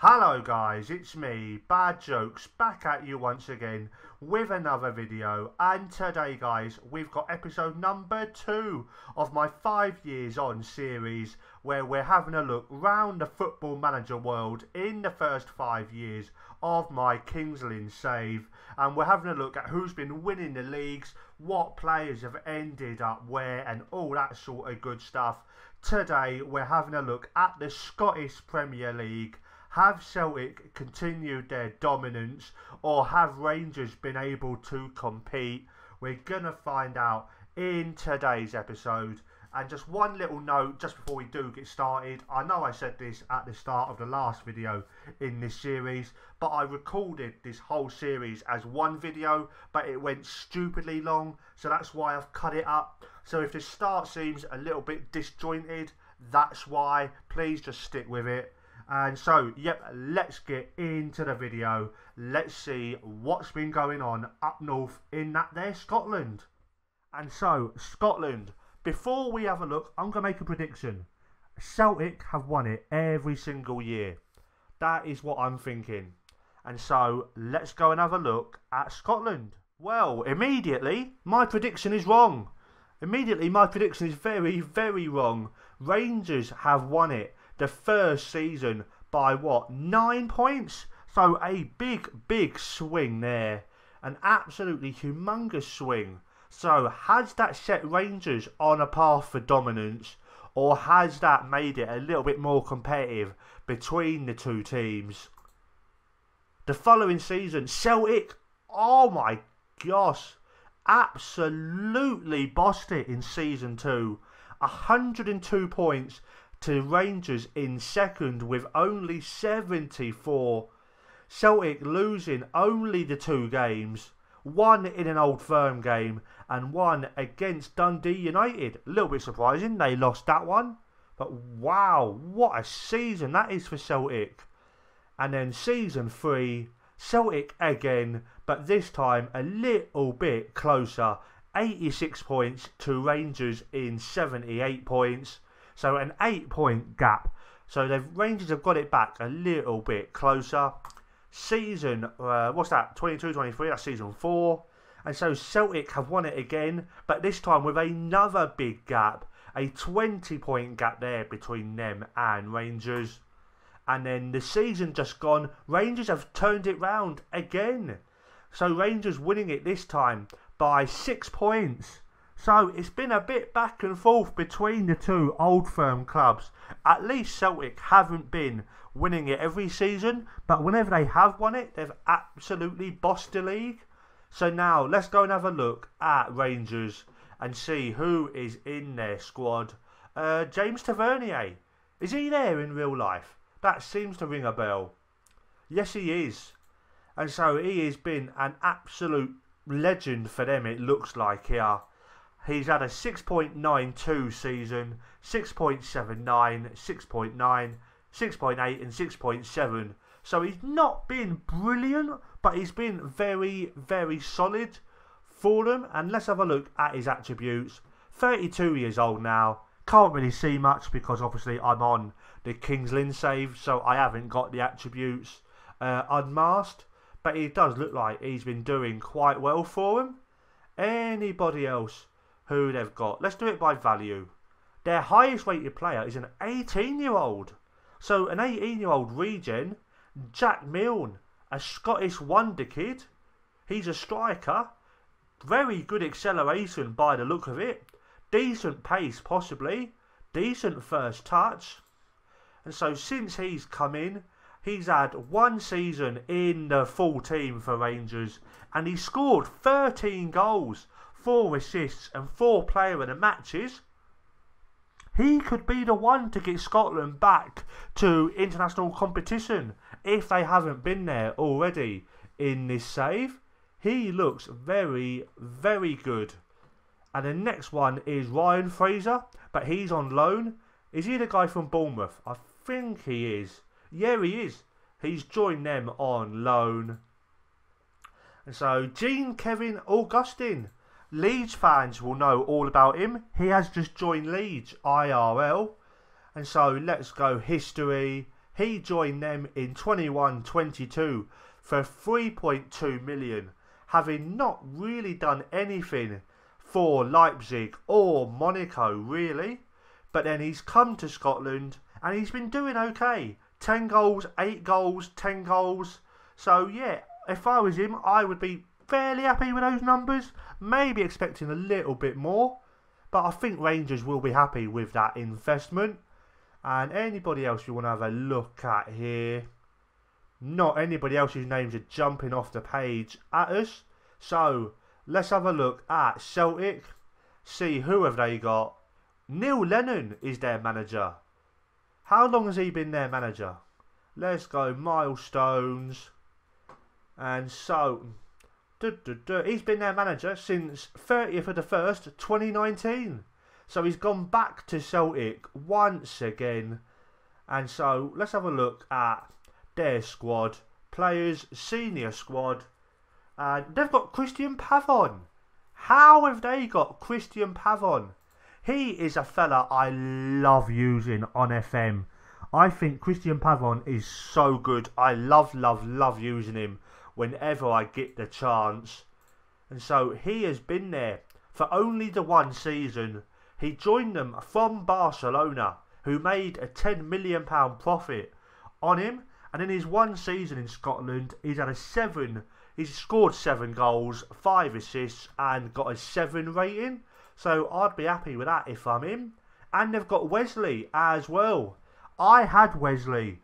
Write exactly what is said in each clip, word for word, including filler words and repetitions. Hello guys, it's me, Bad Jokes, back at you once again with another video. And today guys, we've got episode number two of my five years on series where we're having a look round the Football Manager world in the first five years of my Kingslyn save. And we're having a look at who's been winning the leagues, what players have ended up where and all that sort of good stuff. Today we're having a look at the Scottish Premier League. Have Celtic continued their dominance or have Rangers been able to compete? We're going to find out in today's episode. And just one little note just before we do get started. I know I said this at the start of the last video in this series, but I recorded this whole series as one video, but it went stupidly long, so that's why I've cut it up. So if the start seems a little bit disjointed, that's why. Please just stick with it. And so, yep, let's get into the video. Let's see what's been going on up north in that there Scotland. And so, Scotland, before we have a look, I'm going to make a prediction. Celtic have won it every single year. That is what I'm thinking. And so, let's go and have a look at Scotland. Well, immediately, my prediction is wrong. Immediately, my prediction is very, very wrong. Rangers have won it the first season by what, nine points? So a big, big swing there. An absolutely humongous swing. So has that set Rangers on a path for dominance, or has that made it a little bit more competitive between the two teams? The following season, Celtic, oh my gosh, absolutely bossed it in season two. one hundred and two points to Rangers in second with only seventy-four. Celtic losing only the two games, one in an Old Firm game and one against Dundee United. A little bit surprising they lost that one, but wow, what a season that is for Celtic. And then season three, Celtic again, but this time a little bit closer, eighty-six points to Rangers in seventy-eight points. So an eight-point gap. So the Rangers have got it back a little bit closer. Season, uh, what's that? twenty-two twenty-three, that's season four. And so Celtic have won it again, but this time with another big gap. A twenty-point gap there between them and Rangers. And then the season just gone, Rangers have turned it round again. So Rangers winning it this time by six points. So it's been a bit back and forth between the two Old Firm clubs. At least Celtic haven't been winning it every season, but whenever they have won it, they've absolutely bossed the league. So now let's go and have a look at Rangers and see who is in their squad. Uh, James Tavernier, is he there in real life? That seems to ring a bell. Yes, he is. And so he has been an absolute legend for them, it looks like here. He's had a six point nine two season, six point seven nine, six point nine, six point eight and six point seven. So he's not been brilliant, but he's been very, very solid for them. And let's have a look at his attributes. thirty-two years old now. Can't really see much because obviously I'm on the Kingslyn save, so I haven't got the attributes uh, unmasked. But he does look like he's been doing quite well for them. Anybody else who they've got? Let's do it by value. Their highest rated player is an eighteen year old. So an eighteen year old regen, Jack Milne, a Scottish wonder kid. He's a striker. Very good acceleration by the look of it. Decent pace possibly. Decent first touch. And so since he's come in, he's had one season in the full team for Rangers. And he scored thirteen goals, four assists and four player of the matches. He could be the one to get Scotland back to international competition if they haven't been there already in this save. He looks very, very good. And the next one is Ryan Fraser, but he's on loan. Is he the guy from Bournemouth? I think he is. Yeah, he is. He's joined them on loan. And so, Jean Kevin Augustine. Leeds fans will know all about him. He has just joined Leeds I R L. And so, let's go history, He joined them in twenty-one twenty-two for three point two million, having not really done anything for Leipzig or Monaco really, but then he's come to Scotland and he's been doing okay. ten goals, eight goals, ten goals. So yeah, if I was him, I would be fairly happy with those numbers, maybe expecting a little bit more, but I think Rangers will be happy with that investment. And anybody else you want to have a look at here? Not anybody else whose names are jumping off the page at us. So let's have a look at Celtic, see who have they got. Neil Lennon is their manager. How long has he been their manager? Let's go milestones. And so, duh, duh, duh, he's been their manager since thirtieth of the first, twenty nineteen. So he's gone back to Celtic once again. And so let's have a look at their squad. Players, senior squad. And they've got Christian Pavon. How have they got Christian Pavon? He is a fella I love using on F M. I think Christian Pavon is so good. I love, love, love using him whenever I get the chance. And so he has been there for only the one season. He joined them from Barcelona, who made a ten million pound profit on him. And in his one season in Scotland, he's had a seven. He's scored seven goals, five assists, and got a seven rating. So I'd be happy with that if I'm him. And they've got Wesley as well. I had Wesley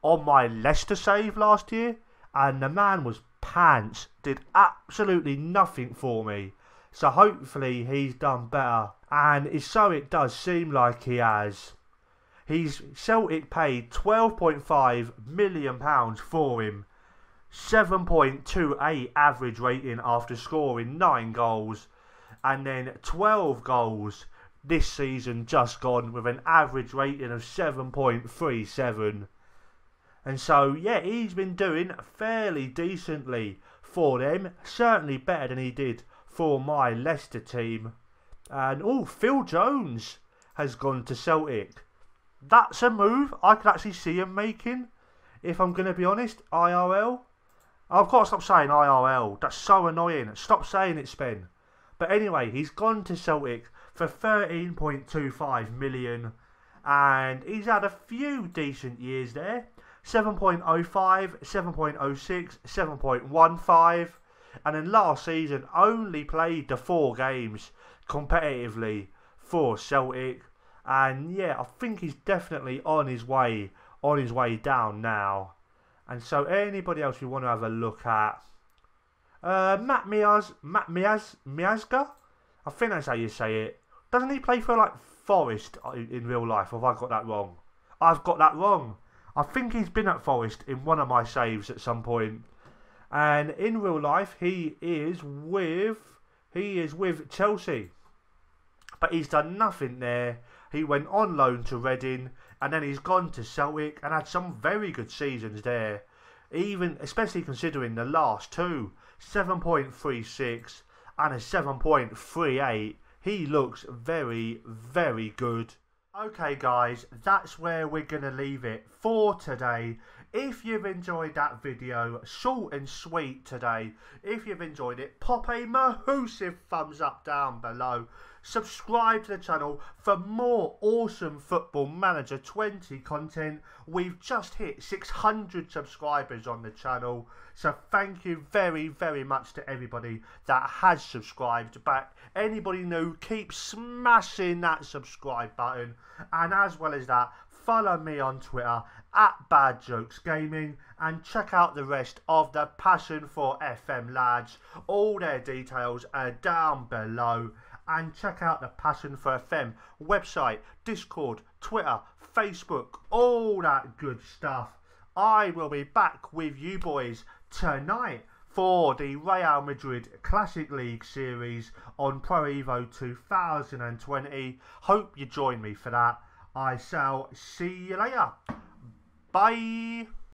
on my Leicester save last year, and the man was pants, did absolutely nothing for me. So hopefully he's done better, and if so it does seem like he has. He's Celtic paid twelve point five million pounds for him, seven point two eight average rating after scoring nine goals. And then twelve goals this season just gone with an average rating of seven point three seven. And so, yeah, he's been doing fairly decently for them. Certainly better than he did for my Leicester team. And, oh, Phil Jones has gone to Celtic. That's a move I could actually see him making, if I'm going to be honest, I R L. I've got to stop saying I R L. That's so annoying. Stop saying it, Spen. But anyway, he's gone to Celtic for thirteen point two five million, and he's had a few decent years there. seven point oh five, seven point oh six, seven point one five, and then last season only played the four games competitively for Celtic. And yeah, I think he's definitely on his way, on his way down now. And so anybody else you want to have a look at? Uh, Matt Miaz, Matt Miaz, Miazga? I think that's how you say it. Doesn't he play for, like, Forest in real life? Or have I got that wrong? I've got that wrong. I think he's been at Forest in one of my saves at some point. And in real life, he is with, he is with Chelsea. But he's done nothing there. He went on loan to Reading, and then he's gone to Celtic and had some very good seasons there. Even, especially considering the last two. seven point three six and a seven point three eight. He looks very, very good. Okay guys, that's where we're going to leave it for today. If you've enjoyed that video, short and sweet today. If you've enjoyed it, pop a massive thumbs up down below. Subscribe to the channel for more awesome Football Manager twenty content. We've just hit six hundred subscribers on the channel. So thank you very, very much to everybody that has subscribed back. Anybody new, keep smashing that subscribe button. And as well as that, follow me on Twitter at BadJokesGaming and check out the rest of the Passion for F M lads. All their details are down below. And check out the Passion for F M website, Discord, Twitter, Facebook, all that good stuff. I will be back with you boys tonight for the Real Madrid Classic League series on Pro Evo two thousand twenty. Hope you join me for that. I shall see you later. Bye.